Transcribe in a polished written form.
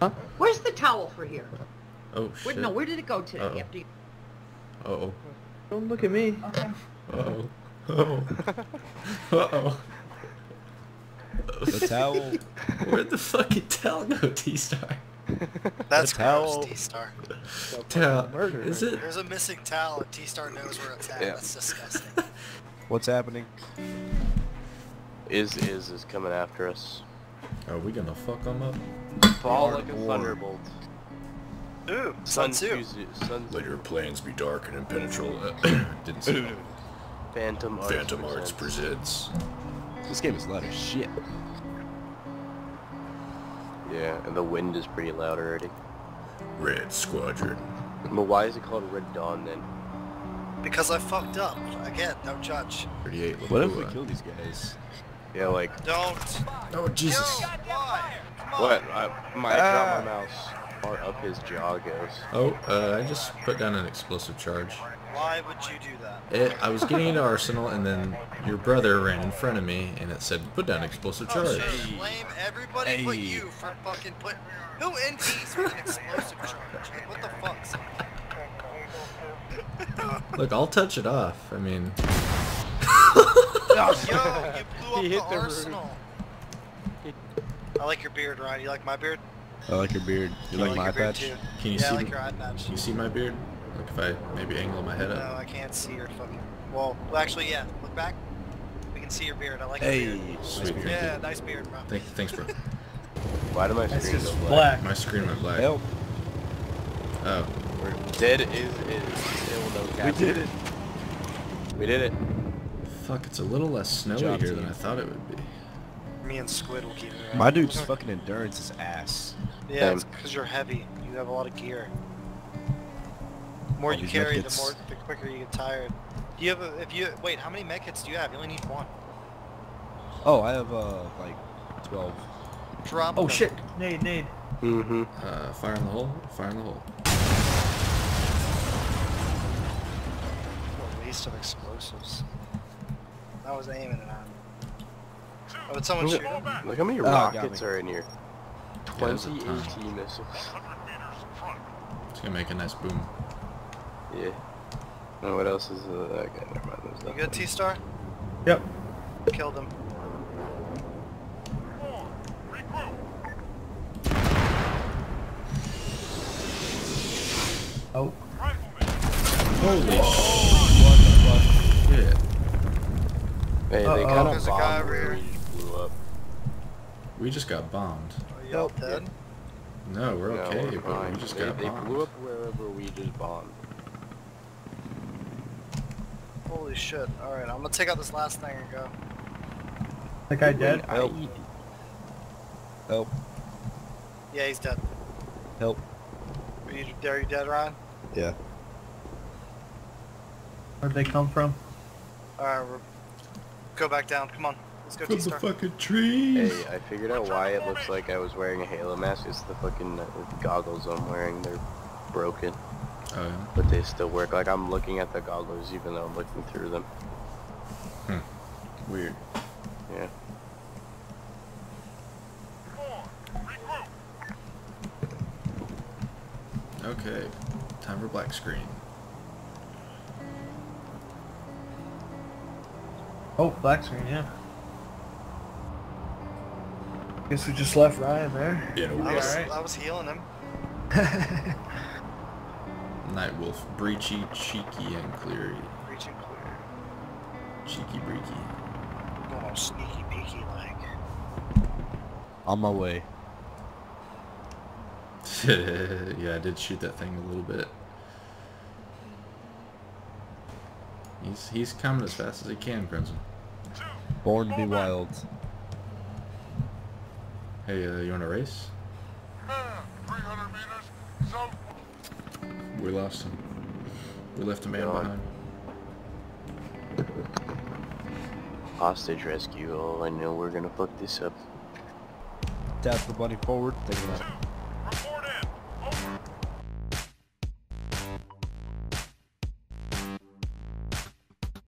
Huh? Where's the towel for here? Oh shit. Wait, no, where did it go today? Uh-oh. After you... Uh-oh. Don't look at me. Okay. Uh-oh. Uh-oh. Uh-oh. The towel. Where'd the fucking towel go, T-Star? That's gross, T-Star. Is it? There's a missing towel and T-Star knows where it's at. Yeah. That's disgusting. What's happening? Is coming after us. Are we gonna fuck him up? Fall like a thunderbolt. Ooh, Sun Tzu. Let your plans be dark and impenetrable. Didn't see that. Phantom Arts presents. This game is loud as shit. Yeah, and the wind is pretty loud already. Red Squadron. But why is it called Red Dawn then? Because I fucked up. Again, don't judge. 38. What if we kill these guys? Yeah, like... Don't! Oh, Jesus. Yo, what? I dropped my mouse. Far up his jaw goes. Oh, I just put down an explosive charge. Why would you do that? I was getting into Arsenal, and then your brother ran in front of me, and it said, put down explosive charge. Hey. Blame everybody but you for fucking putting... Who NPs with an explosive charge? Like, what the fuck's... Look, I'll touch it off. I mean... Yo, you blew up the Arsenal. I like your beard, Ryan. You like my beard? I like your beard. You like my patch? Can you see? Yeah, I like your eye patch. Can you see my beard? Like if I maybe angle my head up. No, I can't see your fucking... Well, actually, yeah. Look back. We can see your beard. I like your beard. Sweet beard. Yeah, nice beard, bro. Thanks, bro. Why did my screen go black? My screen went black. Help. Oh. We're dead is still no capture. We did it. We did it. Fuck, it's a little less snowy here than I thought it would be. Me and Squid will keep it around. My dude's fucking endurance is ass. Yeah, it's because you're heavy. You have a lot of gear. The more you carry, the quicker you get tired. Do you have a... Wait, how many med kits do you have? You only need one. Oh, I have, like, 12. Drop them. Shit! Nade. Mm-hmm. Fire in the hole. Fire in the hole. What a waste of explosives. I was aiming it on. Oh, did someone shoot him? Look how many rockets are in here. 20 AT missiles. It's gonna make a nice boom. Yeah. And what else is okay, never mind. There's nothing. You got T-Star? Yep. Killed him. Oh. Holy shit. Hey, they kind of bombed where you blew up. We just got bombed. Are y'all dead? No, we're okay, we're but we just got bombed. They blew up wherever we just bombed. Holy shit. Alright, I'm gonna take out this last thing and go. That guy dead? Help. Help. Yeah, he's dead. Help. Are you dead, Ryan? Yeah. Where'd they come from? Alright, we're... Go back down, come on. Let's go T-Star. The fucking trees! Hey, I figured out why it looks like I was wearing a Halo mask. It's the fucking goggles I'm wearing. They're broken. Oh, yeah. But they still work. Like, I'm looking at the goggles even though I'm looking through them. Hmm. Weird. Yeah. Okay. Time for black screen. Oh, black screen, yeah. Guess we just left Ryan there. Yeah, I was healing him. Nightwolf, Breachy, Cheeky, and Cleary. Breachy, Cleary. Cheeky, Breaky. Going all sneaky, peeky like. On my way. Yeah, I did shoot that thing a little bit. He's coming as fast as he can, Crimson. Born to be wild. Hey, you want to race? 300 meters, so... We lost him. We left a man behind. Hostage rescue. Oh, I know we're gonna fuck this up. Tap the bunny forward. Take him out.